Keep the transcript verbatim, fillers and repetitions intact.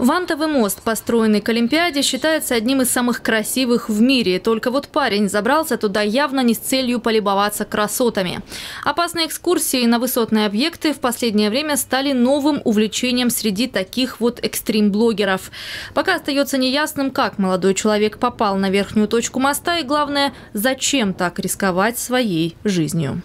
Вантовый мост, построенный к Олимпиаде, считается одним из самых красивых в мире. Только вот парень забрался туда явно не с целью полюбоваться красотами. Опасные экскурсии на высотные объекты в последнее время стали новым увлечением среди таких вот экстрим-блогеров. Пока остается неясным, как молодой человек попал на верхнюю точку моста и, главное, зачем так рисковать своей жизнью.